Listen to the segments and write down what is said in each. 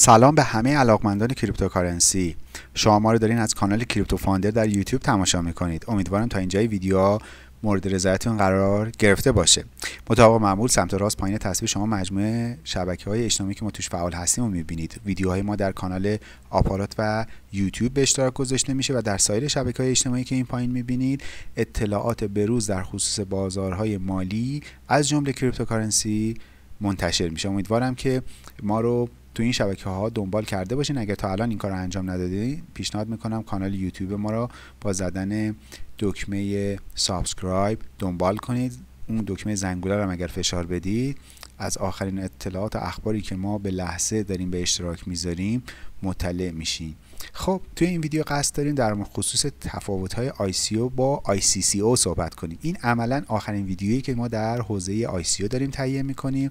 سلام به همه علاقمندان کریپتوکارنسی. شما ما رو دارین از کانال کریپتو فاندر در یوتیوب تماشا میکنید. امیدوارم تا اینجای ویدیو مورد رضایتتون قرار گرفته باشه. مطابق معمول سمت راست پایین تصویر شما مجموعه شبکه‌های اجتماعی که ما توش فعال هستیم رو می‌بینید. ویدیوهای ما در کانال آپارات و یوتیوب به اشتراک گذاشته میشه و در سایر شبکه‌های اجتماعی که این پایین می‌بینید اطلاعات بروز در خصوص بازارهای مالی از جمله کریپتوکارنسی منتشر میشه. امیدوارم که ما رو تو این شبکه‌ها دنبال کرده باشین. اگر تا الان این کار رو انجام ندادید پیشنهاد میکنم کانال یوتیوب ما رو با زدن دکمه سابسکرایب دنبال کنید. اون دکمه زنگوله رو هم اگر فشار بدید از آخرین اطلاعات و اخباری که ما به لحظه داریم به اشتراک میذاریم مطلع میشین. خب توی این ویدیو قصد داریم در خصوص تفاوت‌های ICO با ICO صحبت کنیم. این عملاً آخرین ویدیویی که ما در حوزه ICO داریم تهیه میکنیم.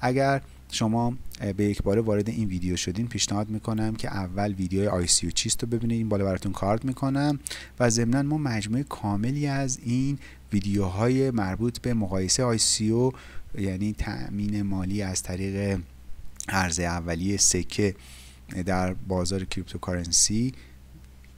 اگر شما به یک باره وارد این ویدیو شدین پیشنهاد میکنم که اول ویدیوی ICO چیست رو ببینید. این بالا براتون کارت میکنم و ضمناً ما مجموعه کاملی از این ویدیوهای مربوط به مقایسه ICO یعنی تأمین مالی از طریق عرضه اولیه سکه در بازار کریپتوکارنسی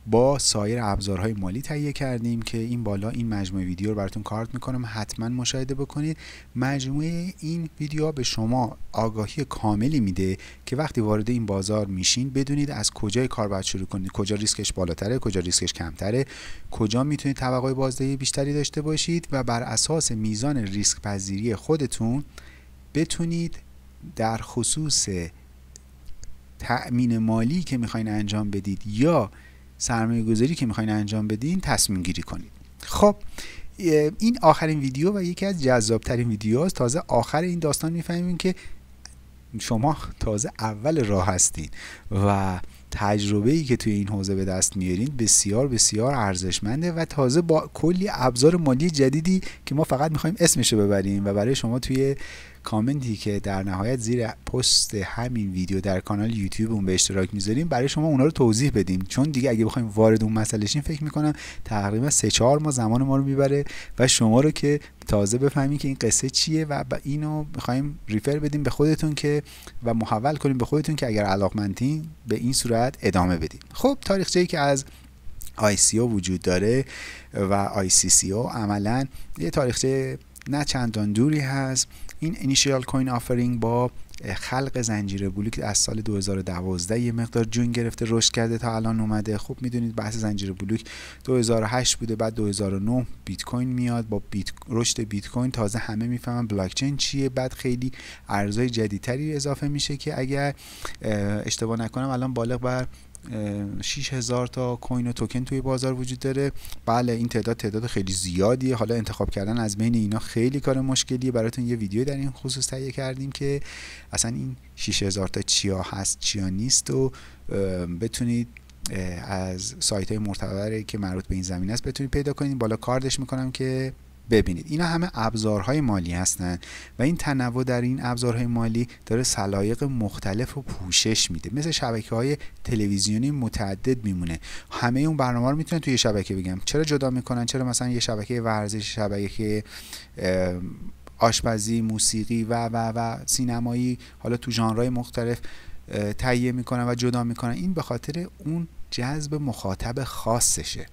با سایر ابزارهای مالی تهیه کردیم که این بالا این مجموعه ویدیو رو براتون کارت میکنم، حتما مشاهده بکنید. مجموعه این ویدیوها به شما آگاهی کاملی میده که وقتی وارد این بازار میشین بدونید از کجای کار باید شروع کنید، کجا ریسکش بالاتره، کجا ریسکش کمتره، کجا میتونید توقع بازدهی بیشتری داشته باشید و بر اساس میزان ریسک پذیری خودتون بتونید در خصوص تأمین مالی که میخواین انجام بدید یا سرمایه گذاری که میخواین انجام بدین تصمیم گیری کنید. خب این آخرین ویدیو و یکی از جذابترین ویدیوهاست. تازه آخر این داستان میفهمیم که شما تازه اول راه هستین و تجربه ای که توی این حوزه به دست میارین بسیار بسیار ارزشمنده و تازه با کلی ابزار مالی جدیدی که ما فقط میخوایم اسمشو ببریم و برای شما توی کامنتی که در نهایت زیر پست همین ویدیو در کانال یوتیوب اون به اشتراک میذاریم برای شما اونا رو توضیح بدیم، چون دیگه اگه بخوایم وارد اون مسئله شیم فکر میکنم تقریبا 3-4 ماه زمان ما رو میبره و شما رو که تازه بفهمید که این قصه چیه و اینو میخوایم ریفر بدیم به خودتون که و محول کنیم به خودتون که اگر علاقمندین به این صورت ادامه بدید. خب تاریخچه‌ای که از ICO وجود داره و ICO عملاً یه تاریخچه نه چندان دوری هست. این اینیشیال کوین آفرینگ با خلق زنجیره بلوک از سال 2012 یه مقدار جون گرفته رشد کرده تا الان اومده. خب میدونید بحث زنجیره بلوک 2008 بوده، بعد 2009 بیت کوین میاد با رشد بیت کوین تازه همه میفهمن بلاک چین چیه، بعد خیلی ارزهای جدیدتری اضافه میشه که اگر اشتباه نکنم الان بالغ بر 6000 تا کوین و توکن توی بازار وجود داره. بله این تعداد خیلی زیادیه. حالا انتخاب کردن از بین اینا خیلی کار مشکلیه. براتون یه ویدیو در این خصوص تهیه کردیم که اصلا این 6000 تا چیا هست چیا نیست و بتونید از سایت‌های معتبری که مربوط به این زمینه است بتونید پیدا کنید. بالا کاردش میکنم که ببینید. اینا همه ابزارهای مالی هستن و این تنوع در این ابزارهای مالی داره سلایق مختلف و پوشش میده. مثل شبکه‌های تلویزیونی متعدد میمونه. همه اون برنامه رو میتونن توی شبکه بگم. چرا جدا میکنن؟ چرا مثلا یه شبکه ورزش، شبکه آشپزی، موسیقی و سینمایی حالا تو ژانرهای مختلف تهیه میکنن و جدا میکنن؟ این به خاطر اون جذب مخاطب خاصشه.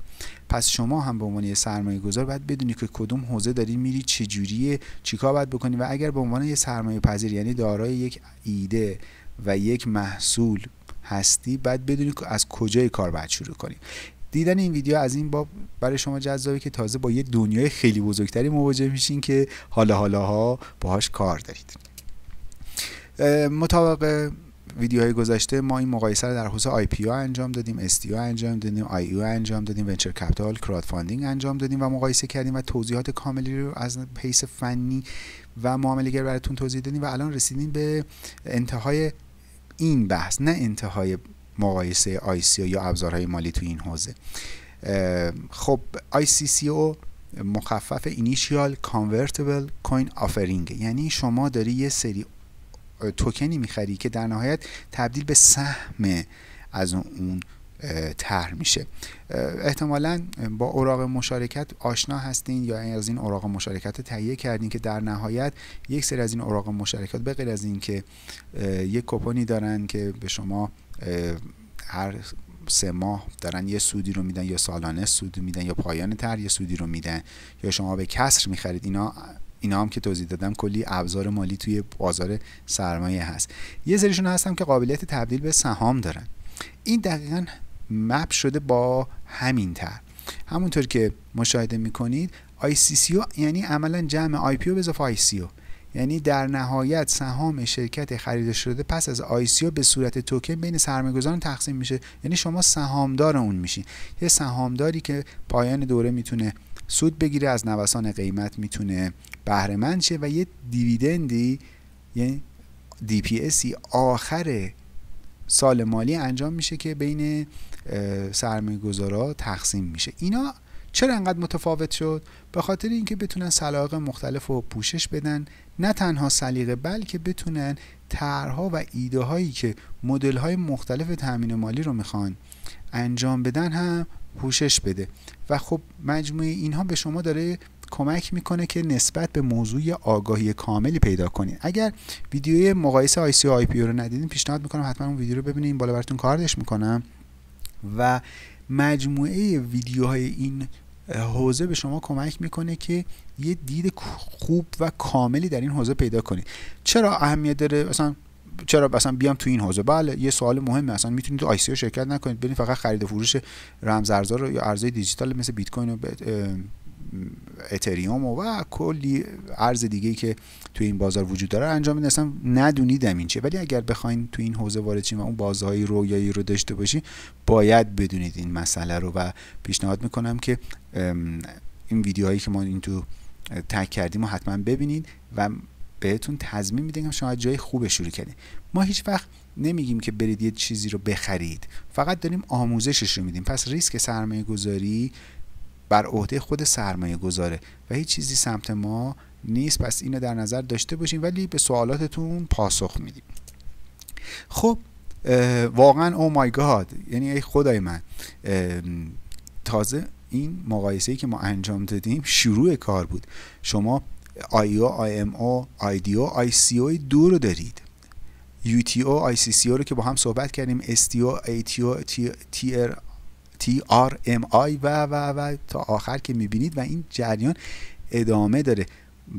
پس شما هم به عنوان سرمایه گذار باید بدونی که کدوم حوزه داری میری، چجوریه، چیکار باید بکنی و اگر به عنوان یه سرمایه پذیر یعنی دارای یک ایده و یک محصول هستی باید بدونی که از کجای کار باید شروع کنی. دیدن این ویدیو از این باب برای شما جذابه که تازه با یه دنیای خیلی بزرگتری مواجه میشین که حالاها باهاش کار دارید. مطابق ویدیوهای گذشته ما این مقایسه رو در حوزه IPO انجام دادیم، STO انجام دادیم، IO انجام دادیم، ونچر کپیتال، کراود فاندینگ انجام دادیم و مقایسه کردیم و توضیحات کاملی رو از حیث فنی و معامله‌گر براتون توضیح دادیم و الان رسیدیم به انتهای این بحث، نه انتهای مقایسه ICO یا ابزارهای مالی تو این حوزه. خب ICO مخفف اینیشیال کانورتیبل کوین آفرینگ، یعنی شما داری یه سری توکنی میخری که در نهایت تبدیل به سهم از اون طرح میشه. احتمالاً با اوراق مشارکت آشنا هستین یا از این اوراق مشارکت تهیه کردین که در نهایت یک سری از این اوراق مشارکت به غیر از این که یک کوپونی دارن که به شما هر 3 ماه دارن یه سودی رو میدن یا سالانه سود میدن یا پایان طرح یه سودی رو میدن یا شما به کسر میخرید، اینا هم که توضیح دادم کلی ابزار مالی توی بازار سرمایه هست. یه سریشون هستم که قابلیت تبدیل به سهام دارن. این دقیقاً مپ شده با همین طرح. همونطور که مشاهده میکنید ICO یعنی عملا جمع IPO به اضافه ICO، یعنی در نهایت سهام شرکت خریده شده پس از ICO به صورت توکن بین سرمایه‌گذاران تقسیم میشه، یعنی شما سهامدار اون میشین. یه سهامداری که پایان دوره میتونه سود بگیره، از نوسان قیمت میتونه بهره مند شه و یه دیویدندی یعنی DPSی آخر سال مالی انجام میشه که بین سرمایه‌گذارا تقسیم میشه. اینا چرا انقدر متفاوت شد؟ به خاطر اینکه بتونن سلیقه مختلف رو پوشش بدن، نه تنها سلیقه بلکه بتونن طرح‌ها و ایده هایی که مدل های مختلف تامین مالی رو میخوان انجام بدن هم پوشش بده و خب مجموعه اینها به شما داره کمک میکنه که نسبت به موضوع آگاهی کاملی پیدا کنید. اگر ویدیوی مقایسه ICO و IPO رو ندیدین پیشنهاد میکنم حتما اون ویدیو رو ببینید، این بالا براتون کاردش میکنم و مجموعه ویدیوهای این حوزه به شما کمک میکنه که یه دید خوب و کاملی در این حوزه پیدا کنید. چرا اهمیت داره مثلا بیام تو این حوزه؟ بله یه سوال مهمه. اصلا میتونید تو ICO شرکت نکنید، برید فقط خرید و فروش رمزارزها رو یا ارزهای دیجیتال مثل بیت کوین و اتریوم و کلی ارز دیگه‌ای که توی این بازار وجود داره انجام بدید، اصلا ندونیدم این چیه. ولی اگر بخواین تو این حوزه وارد شین و اون بازارهای رویایی رو داشته باشین باید بدونید این مسئله رو و پیشنهاد میکنم که این ویدیوهایی که ما این تو تگ کردیم رو حتما ببینید و بهتون تضمین میدم شما جای خوب شروع کردین. ما هیچ وقت نمیگیم که برید یه چیزی رو بخرید، فقط داریم آموزشش رو میدیم. پس ریسک سرمایه‌گذاری بر عهده خود سرمایه گذاره و هیچ چیزی سمت ما نیست، پس اینو در نظر داشته باشین ولی به سوالاتتون پاسخ میدیم. خب واقعا او مای گاد، یعنی ای خدای من، تازه این مقایسه‌ای که ما انجام دادیم شروع کار بود. شما IO, IMO, IDO, ICO 2 رو دارید، UTO, ICCO رو که با هم صحبت کردیم، STO, ATO, TR TRMI و تا آخر که میبینید و این جریان ادامه داره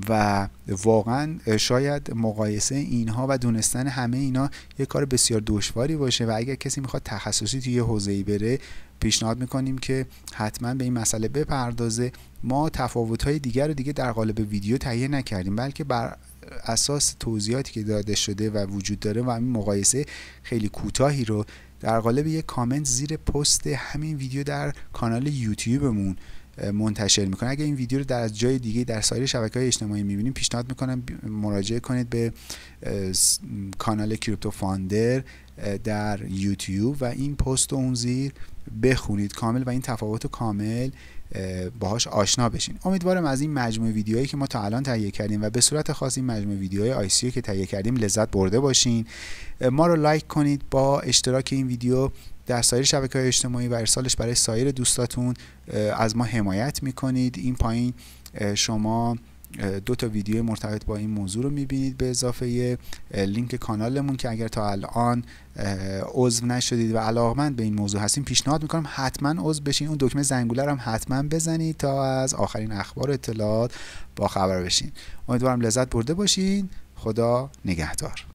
و واقعا شاید مقایسه اینها و دونستن همه اینا یه کار بسیار دشواری باشه و اگر کسی میخواد تخصصی توی یه حوزه‌ای بره پیشنهاد میکنیم که حتما به این مسئله بپردازه. ما تفاوت‌های دیگر رو دیگه در قالب ویدیو تهیه نکردیم بلکه بر اساس توضیحاتی که داده شده و وجود داره و همین مقایسه خیلی کوتاهی رو در قالب یک کامنت زیر پست همین ویدیو در کانال یوتیوبمون منتشر میکنه. اگه این ویدیو رو در جای دیگه در سایر شبکه‌های اجتماعی میبینیم پیشنهاد میکنم مراجعه کنید به کانال کریپتو فاندر در یوتیوب و این پست اون زیر بخونید کامل و این تفاوت کامل باهاش آشنا بشین. امیدوارم از این مجموعه ویدیوهایی که ما تا الان تهیه کردیم و به صورت خاص این مجموعه ویدیوهای ICO که تهیه کردیم لذت برده باشین. ما رو لایک کنید با اشتراک این ویدیو در سایر شبکه‌های اجتماعی و ارسالش برای سایر دوستاتون، از ما حمایت میکنید. این پایین شما 2 تا ویدیو مرتبط با این موضوع رو میبینید به اضافه لینک کانالمون که اگر تا الان عضو نشدید و علاقمند به این موضوع هستین پیشنهاد میکنم حتما عضو بشین. اون دکمه زنگوله رو هم حتما بزنید تا از آخرین اخبار و اطلاعات باخبر بشین. امیدوارم لذت برده باشین. خدا نگهدار.